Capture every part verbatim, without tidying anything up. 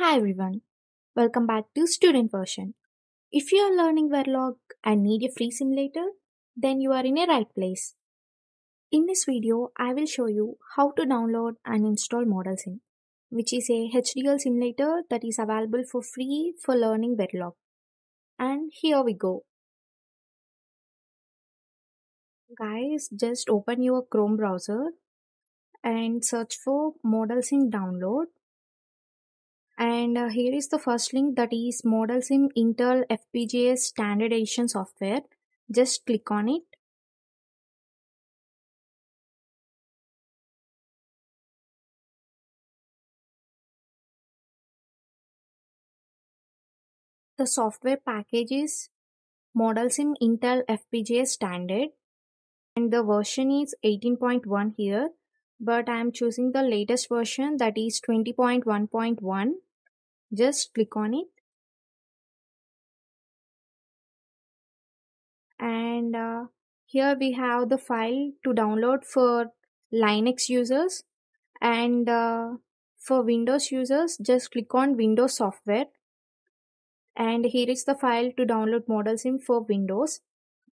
Hi everyone, welcome back to student version. If you are learning Verilog and need a free simulator, then you are in a right place. In this video, I will show you how to download and install ModelSim, which is a H D L simulator that is available for free for learning Verilog. And here we go. Guys, just open your Chrome browser and search for ModelSim download. And uh, here is the first link, that is ModelSim Intel F P G A Standard Edition software. Just click on it. The software package is ModelSim Intel F P G A Standard and the version is eighteen point one here, but I am choosing the latest version, that is twenty point one point one. Just click on it, and uh, here we have the file to download for Linux users, and uh, for Windows users just click on Windows software, and here is the file to download ModelSim for Windows.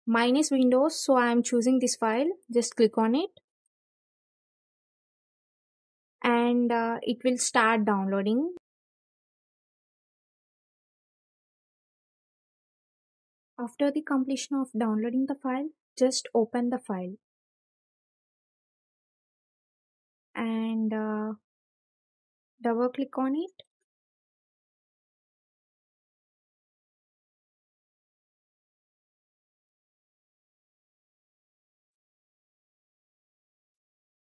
Mine is Windows, so I am choosing this file. Just click on it, and uh, it will start downloading. After the completion of downloading the file, just open the file. And uh, double click on it.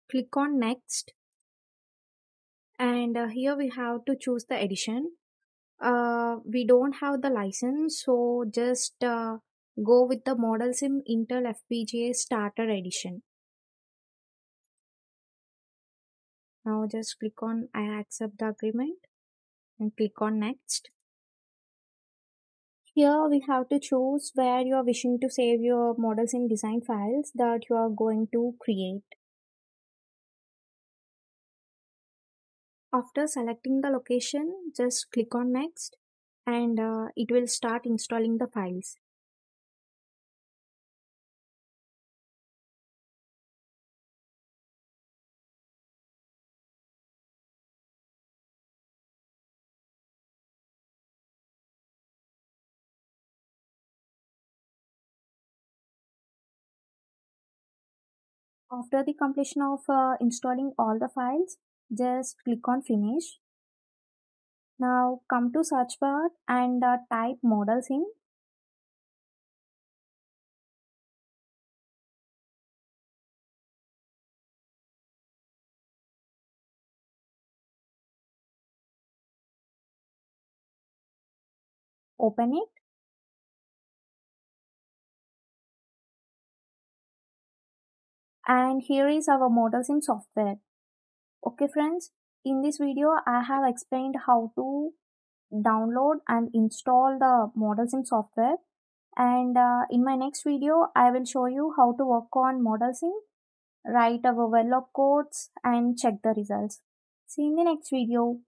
Click on next. And uh, here we have to choose the edition. Uh, we don't have the license, so just uh, go with the ModelSim Intel F P G A Starter Edition. Now just click on I accept the agreement and click on next. Here we have to choose where you are wishing to save your ModelSim design files that you are going to create. After selecting the location, just click on next, and uh, it will start installing the files. After the completion of uh, installing all the files, just click on finish. Now come to search bar and uh, type ModelSim. Open it. And here is our ModelSim software. Okay friends, in this video I have explained how to download and install the ModelSim software, and uh, in my next video I will show you how to work on ModelSim, write our Verilog codes and check the results. See you in the next video.